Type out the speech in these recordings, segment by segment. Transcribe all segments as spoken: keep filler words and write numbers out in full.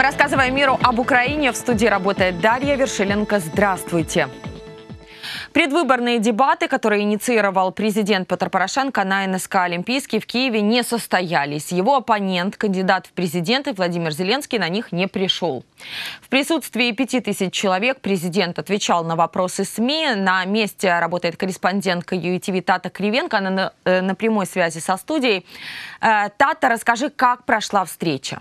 Мы рассказываем миру об Украине. В студии работает Дарья Вершиленко. Здравствуйте. Предвыборные дебаты, которые инициировал президент Петр Порошенко на эн эс ка «Олимпийский» в Киеве, не состоялись. Его оппонент, кандидат в президенты Владимир Зеленский, на них не пришел. В присутствии пяти тысяч человек президент отвечал на вопросы СМИ. На месте работает корреспондентка ю а тэ вэ Тата Кривенко. Она на, э, на прямой связи со студией. Э, Тата, расскажи, как прошла встреча.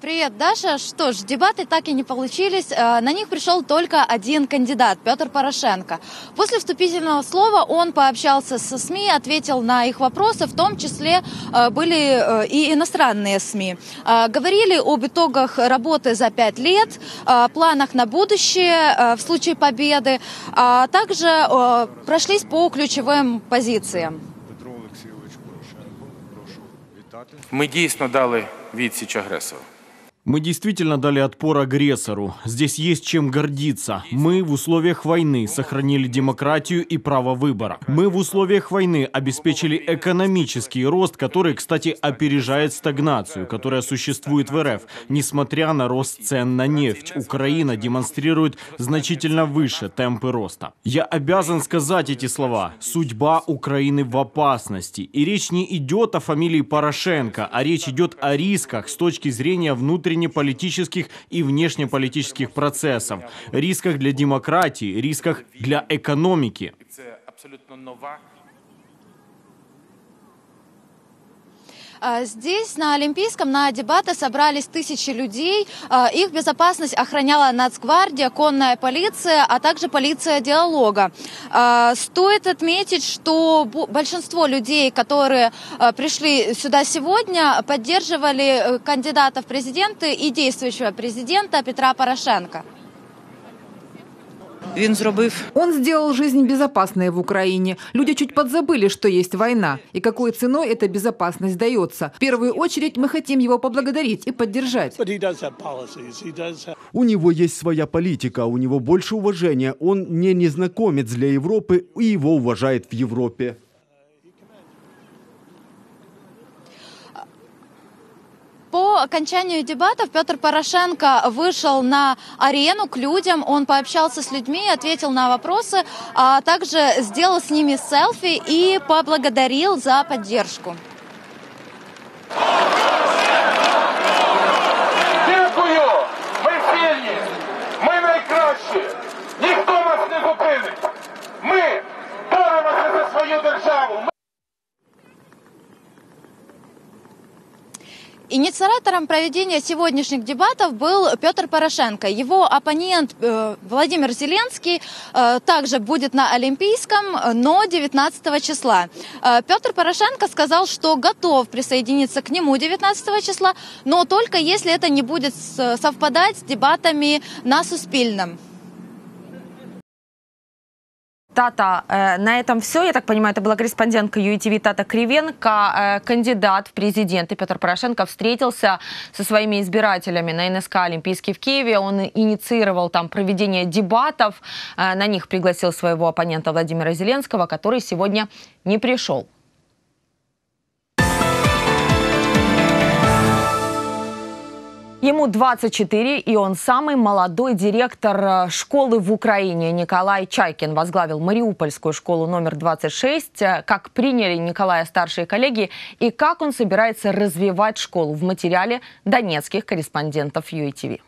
Привет, Даша. Что ж, дебаты так и не получились. На них пришел только один кандидат, Петр Порошенко. После вступительного слова он пообщался со СМИ, ответил на их вопросы, в том числе были и иностранные СМИ. Говорили об итогах работы за пять лет, планах на будущее в случае победы, а также прошлись по ключевым позициям. Мы действительно дали отсечь агрессору. Мы действительно дали отпор агрессору. Здесь есть чем гордиться. Мы в условиях войны сохранили демократию и право выбора. Мы в условиях войны обеспечили экономический рост, который, кстати, опережает стагнацию, которая существует в эр эф. Несмотря на рост цен на нефть, Украина демонстрирует значительно выше темпы роста. Я обязан сказать эти слова. Судьба Украины в опасности. И речь не идет о фамилии Порошенко, а речь идет о рисках с точки зрения внутренней политических и внешнеполитических процессов, рисках для демократии, рисках для экономики. Здесь, на Олимпийском, на дебаты собрались тысячи людей. Их безопасность охраняла Нацгвардия, конная полиция, а также полиция диалога. Стоит отметить, что большинство людей, которые пришли сюда сегодня, поддерживали кандидатов в президенты и действующего президента Петра Порошенко. Он сделал жизнь безопасной в Украине. Люди чуть подзабыли, что есть война и какой ценой эта безопасность дается. В первую очередь мы хотим его поблагодарить и поддержать. У него есть своя политика, у него больше уважения. Он не незнакомец для Европы и его уважают в Европе. По окончанию дебатов Петр Порошенко вышел на арену к людям, он пообщался с людьми, ответил на вопросы, а также сделал с ними селфи и поблагодарил за поддержку. Дякую! Мы сильные! Мы найкращі! Никто нас не зупинит! Мы боремся за свою державу! Инициатором проведения сегодняшних дебатов был Петр Порошенко. Его оппонент Владимир Зеленский также будет на Олимпийском, но девятнадцатого числа. Петр Порошенко сказал, что готов присоединиться к нему девятнадцатого числа, но только если это не будет совпадать с дебатами на Суспільному. Тата, на этом все. Я так понимаю, это была корреспондентка ю а тэ вэ Тата Кривенко. Кандидат в президенты Петр Порошенко встретился со своими избирателями на эн эс ка «Олимпийский» в Киеве. Он инициировал там проведение дебатов. На них пригласил своего оппонента Владимира Зеленского, который сегодня не пришел. Ему двадцать четыре, и он самый молодой директор школы в Украине. Николай Чайкин возглавил мариупольскую школу номер двадцать шесть. Как приняли Николая старшие коллеги и как он собирается развивать школу, в материале донецких корреспондентов ю а тэ вэ.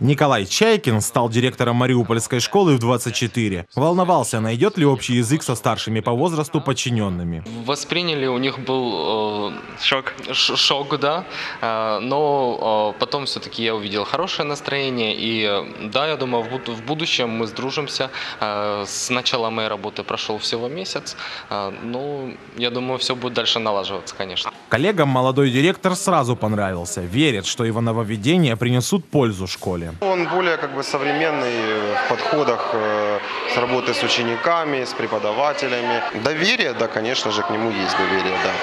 Николай Чайкин стал директором мариупольской школы в двадцать четыре. Волновался, найдет ли общий язык со старшими по возрасту подчиненными. Восприняли, у них был э, шок. шок, да. Э, но э, потом все-таки я увидел хорошее настроение. И да, я думаю, в, буд в будущем мы сдружимся. Э, с начала моей работы прошел всего месяц. Э, ну, я думаю, все будет дальше налаживаться, конечно. Коллегам молодой директор сразу понравился. Верит, что его нововведения принесут пользу школе. Он более как бы современный в подходах э, с работы с учениками, с преподавателями. Доверие, да, конечно же, к нему есть доверие, да.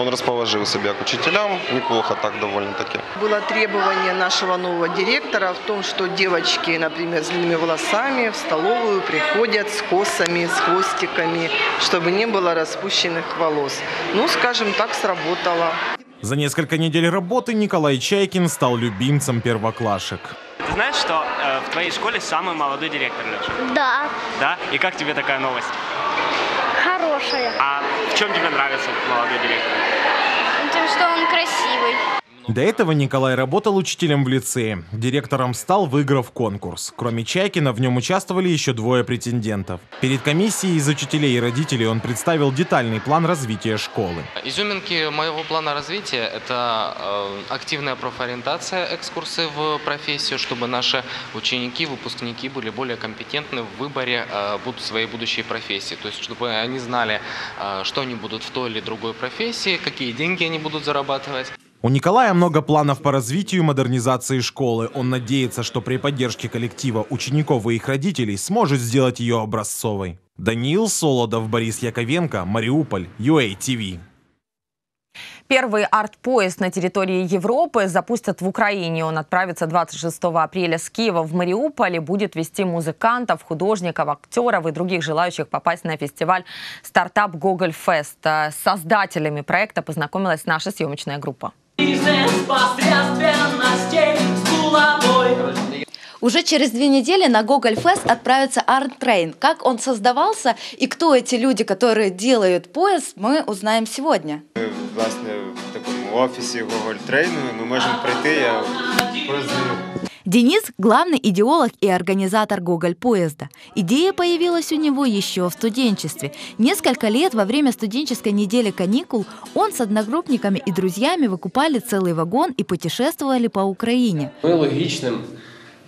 Он расположил себя к учителям, неплохо так довольно-таки. Было требование нашего нового директора в том, что девочки, например, с длинными волосами в столовую приходят с косами, с хвостиками, чтобы не было распущенных волос. Ну, скажем так, сработало. За несколько недель работы Николай Чайкин стал любимцем первоклашек. Ты знаешь, что э, в твоей школе самый молодой директор, Леша? Да. Да? И как тебе такая новость? Хорошая. А в чем тебе нравится молодой директор? Тем, что он красивый. До этого Николай работал учителем в лицее. Директором стал, выиграв конкурс. Кроме Чайкина, в нем участвовали еще двое претендентов. Перед комиссией из учителей и родителей он представил детальный план развития школы. Изюминки моего плана развития – это активная профориентация, экскурсы в профессию, чтобы наши ученики, выпускники были более компетентны в выборе своей будущей профессии. То есть, чтобы они знали, что они будут в той или другой профессии, какие деньги они будут зарабатывать. У Николая много планов по развитию и модернизации школы. Он надеется, что при поддержке коллектива, учеников и их родителей сможет сделать ее образцовой. Даниил Солодов, Борис Яковенко, Мариуполь, ю эй ти ви. Первый арт-поезд на территории Европы запустят в Украине. Он отправится двадцать шестого апреля с Киева в Мариуполь. Будет вести музыкантов, художников, актеров и других желающих попасть на фестиваль «Стартап Google Fest». С создателями проекта познакомилась наша съемочная группа. Уже через две недели на Google Fest отправится арт-трейн. Как он создавался и кто эти люди, которые делают поезд, мы узнаем сегодня. Мы в таком офисе Google Train, мы можем прийти, я просто... Денис – главный идеолог и организатор Гоголь-поезда. Идея появилась у него еще в студенчестве. Несколько лет во время студенческой недели каникул он с одногруппниками и друзьями выкупали целый вагон и путешествовали по Украине. Мы логичным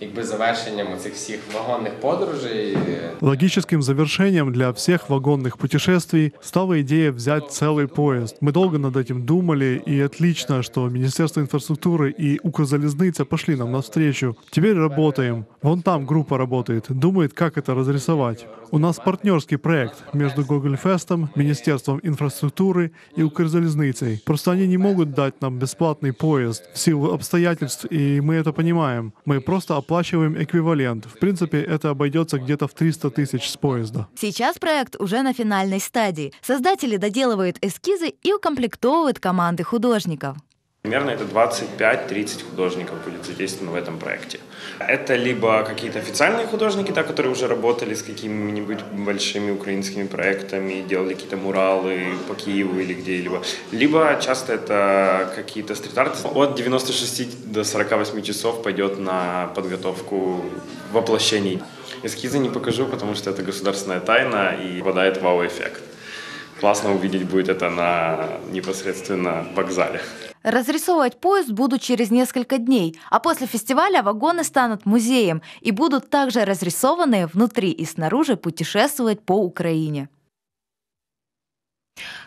Якби завершением этих всех вагонных подорожей. Логическим завершением для всех вагонных путешествий стала идея взять целый поезд. Мы долго над этим думали, и отлично, что Министерство инфраструктуры и Укрзализныця пошли нам навстречу. Теперь работаем. Вон там группа работает, думает, как это разрисовать. У нас партнерский проект между Google Fest'ом, Министерством инфраструктуры и Укрзализныцей. Просто они не могут дать нам бесплатный поезд в силу обстоятельств, и мы это понимаем. Мы просто оплачиваем эквивалент. В принципе, это обойдется где-то в триста тысяч с поезда. Сейчас проект уже на финальной стадии. Создатели доделывают эскизы и укомплектовывают команды художников. Примерно это двадцать пять-тридцать художников будет задействовано в этом проекте. Это либо какие-то официальные художники, да, которые уже работали с какими-нибудь большими украинскими проектами, делали какие-то муралы по Киеву или где-либо. Либо часто это какие-то стрит-арты. От девяноста шести до сорока восьми часов пойдет на подготовку воплощений. Эскизы не покажу, потому что это государственная тайна и попадает вау-эффект. Классно увидеть будет это на непосредственно вокзале. Разрисовывать поезд будут через несколько дней, а после фестиваля вагоны станут музеем и будут также разрисованные внутри и снаружи путешествовать по Украине.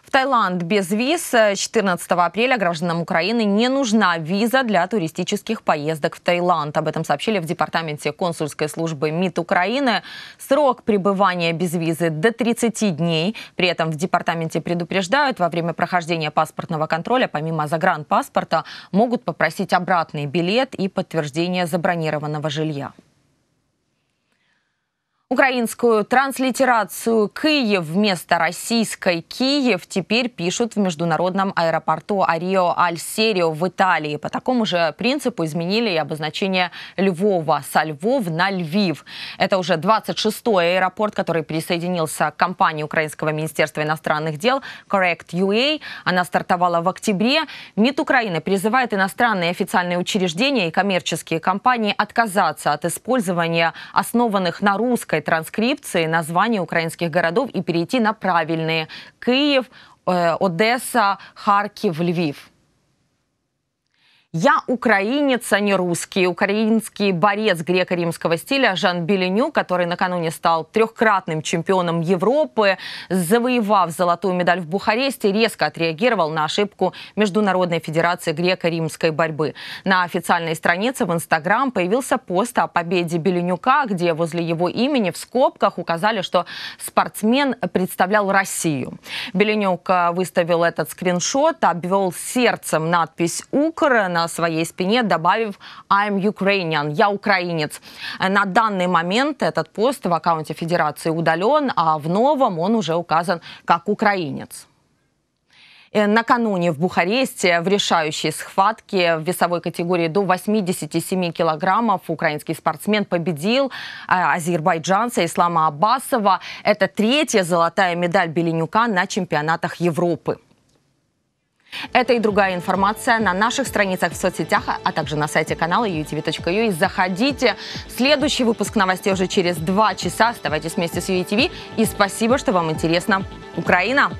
В Таиланд без виз. четырнадцатого апреля гражданам Украины не нужна виза для туристических поездок в Таиланд. Об этом сообщили в департаменте консульской службы МИД Украины. Срок пребывания без визы до тридцати дней. При этом в департаменте предупреждают, во время прохождения паспортного контроля, помимо загранпаспорта, могут попросить обратный билет и подтверждение забронированного жилья. Украинскую транслитерацию «Киев» вместо российской «Киев» теперь пишут в международном аэропорту Арио-Аль-Серио в Италии. По такому же принципу изменили и обозначение Львова со Львов на Львив. Это уже двадцать шестой аэропорт, который присоединился к компании украинского министерства иностранных дел Correct ю эй. Она стартовала в октябре. МИД Украины призывает иностранные официальные учреждения и коммерческие компании отказаться от использования основанных на русской транскрипции названий украинских городов и перейти на правильные: Киев, Одесса, Харьков, Львив. «Я украинец, а не русский». Украинский борец греко-римского стиля Жан Беленюк, который накануне стал трехкратным чемпионом Европы, завоевав золотую медаль в Бухаресте, резко отреагировал на ошибку Международной федерации греко-римской борьбы. На официальной странице в Инстаграм появился пост о победе Беленюка, где возле его имени в скобках указали, что спортсмен представлял Россию. Беленюк выставил этот скриншот, обвел сердцем надпись «Укр» на своей спине, добавив «I'm Ukrainian», «Я украинец». На данный момент этот пост в аккаунте Федерации удален, а в новом он уже указан как украинец. накануне в Бухаресте в решающей схватке в весовой категории до восьмидесяти семи килограммов украинский спортсмен победил азербайджанца Ислама Аббасова. Это третья золотая медаль Беленюка на чемпионатах Европы. Это и другая информация на наших страницах в соцсетях, а также на сайте канала ю эй ти ви точка ю эй. Заходите. Следующий выпуск новостей уже через два часа. Оставайтесь вместе с ю эй ти ви. И спасибо, что вам интересна Украина.